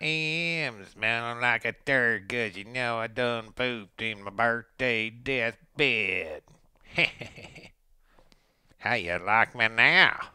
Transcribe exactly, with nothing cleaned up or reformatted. am smelling like a turd, 'cause you know I done pooped in my birthday deathbed. How you like me now?